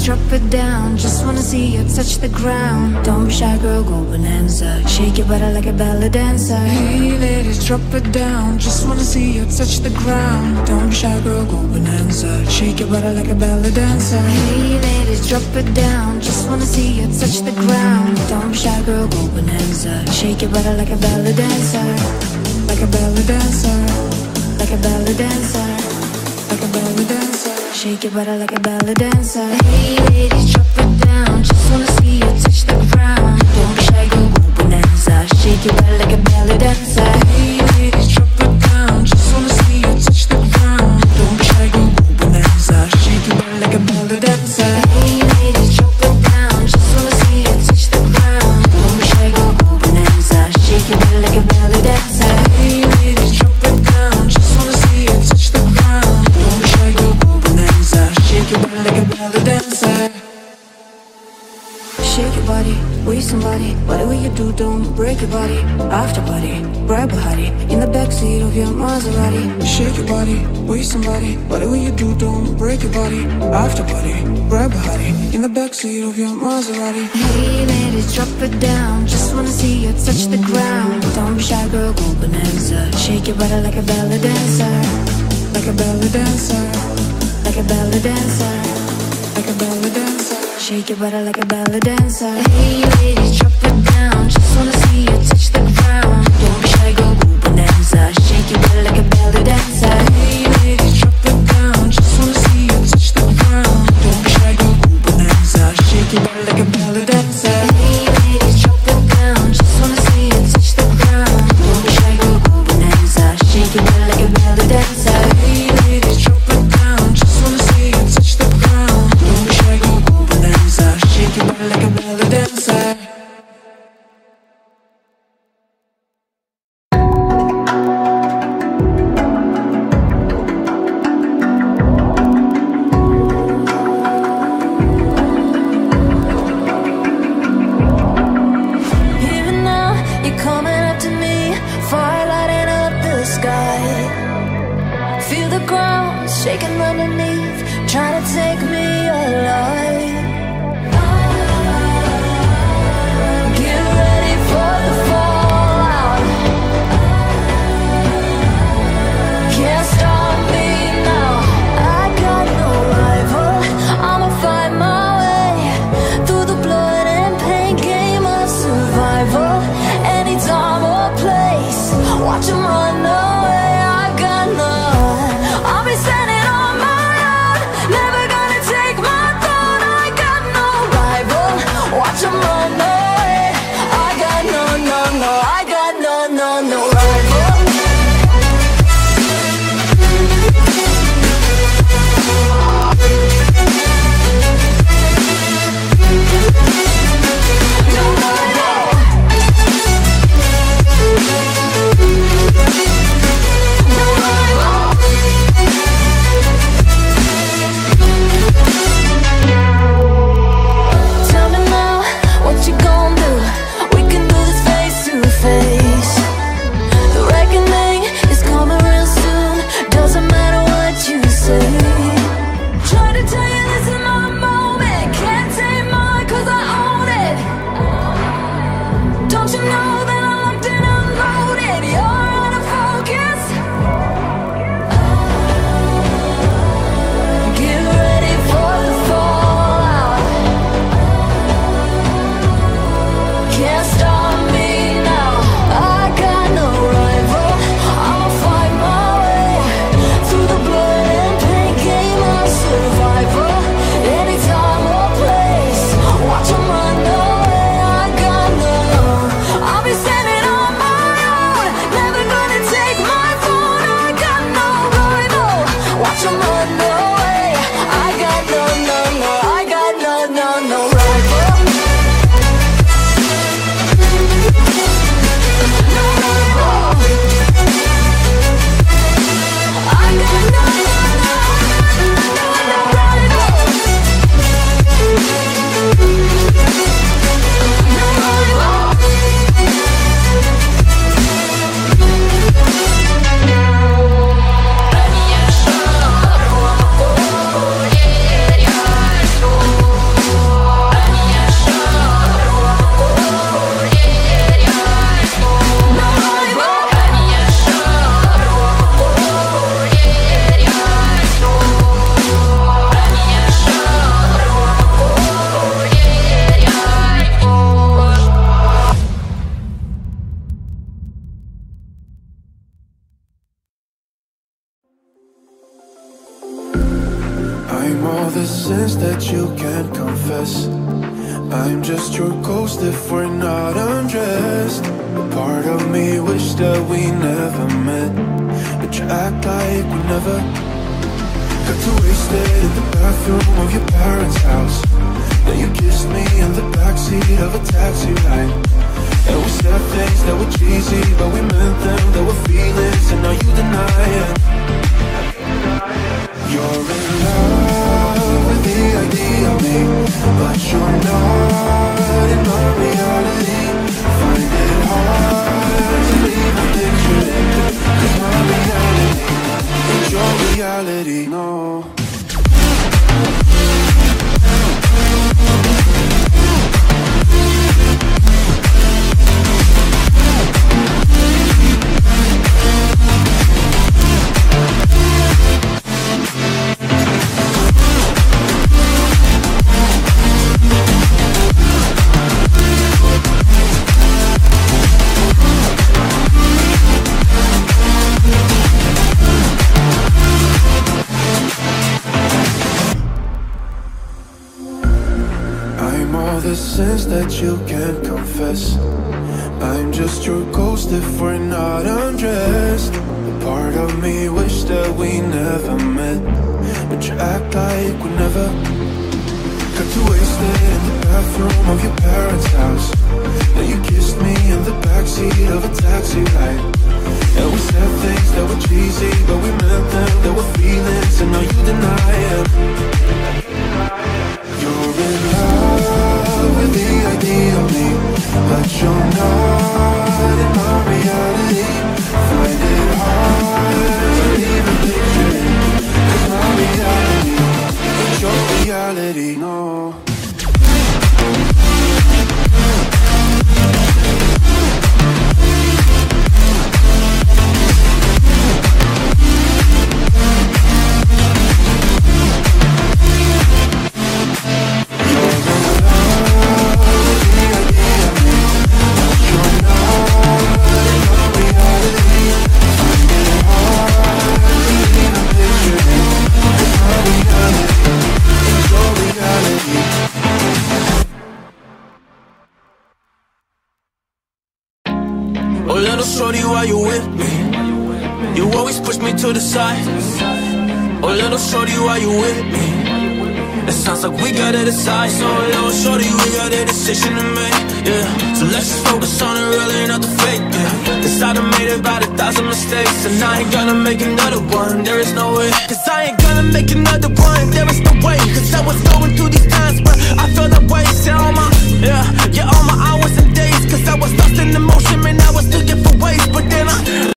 just drop it down. Just wanna see you touch the ground. Don't be shy, girl, go bonanza. Shake your body like a ballet dancer. Hey, ladies, drop it down. Just wanna see you touch the ground. Don't be shy, girl, go bonanza. Shake your body like a ballet dancer. Hey, ladies, drop it down. Just wanna see you touch the ground. Don't be shy, girl, go bonanza. Shake your body like a ballet dancer. Like a ballet dancer. Like a ballet dancer. Like a ballet dancer. Shake your body like a ballet dancer. Hey ladies, drop it down. Just wanna see you touch the ground. Don't be shy, go bonanza. Shake your body like a ballet dancer. Hey ladies, drop it down. Just wanna see you touch the ground. Don't be shy, go bonanza. Shake your body like a ballet dancer. Hey ladies, drop it down. Just wanna see you touch the ground. Don't be shy, go bonanza. Shake your body like a ballet dancer. Hey ladies, drop it down. Just wanna see you touch the ground. Shake your body like a ballet dancer. Shake your body, with somebody. Whatever you do, don't break your body. After body, grab a hottie in the backseat of your Maserati. Shake your body, with somebody. Whatever you do, don't break your body. After body, grab a hottie in the backseat of your Maserati. Hey ladies, drop it down. Just wanna see you touch the ground. Don't be shy, girl, go bonanza. Shake your body like a ballet dancer. Like a ballet dancer. Like a ballet dancer. Like a ballet dancer. Shake your body like a ballet dancer. Hey ladies, drop it down. Just wanna see you touch the ground. Don't be shy, go bonanza. Shake your body like a ballet dancer. Hey ladies, drop it down. Just wanna see you touch the ground. Don't be shy, go bonanza. Shake your body like a ballet dancer. Hey ladies, drop it down. Just wanna see you touch the ground. Don't be shy, go bonanza. Shake your body like a ballet dancer. Hey ladies, drop it down. Like a ballet dancer. Never gonna take my thoughts. From all the sins that you can't confess, I'm just your ghost if we're not undressed. A part of me wished that we never met, but you act like we never. Got too wasted in the bathroom of your parents' house. Then you kissed me in the backseat of a taxi ride. And we said things that were cheesy, but we meant them. There were feelings, and now you deny it. You're in love with the idea of me, but you're not in my reality. Find it hard to leave a picture in, 'cause my reality is your reality, no. The sins that you can't confess, I'm just your ghost if we're not undressed. A part of me wished that we never met, but you act like we never. Got too wasted in the bathroom of your parents' house. Then you kissed me in the backseat of a taxi ride. And we said things that were cheesy, but we meant them. There were feelings, and now you deny it. You're in love with the idea of me, but you're not in my reality. Find it hard to leave a picture in, 'cause my reality is your reality, no. Why you with me? You always push me to the side. Oh, little shorty, why you with me? It sounds like we gotta decide. So, little shorty, we got a decision to make, yeah. So let's just focus on the real and not the fake, yeah. 'Cause I done made about 1,000 mistakes, and I ain't gonna make another one. There is no way. 'Cause I ain't gonna make another one. There is no way. 'Cause I was going through these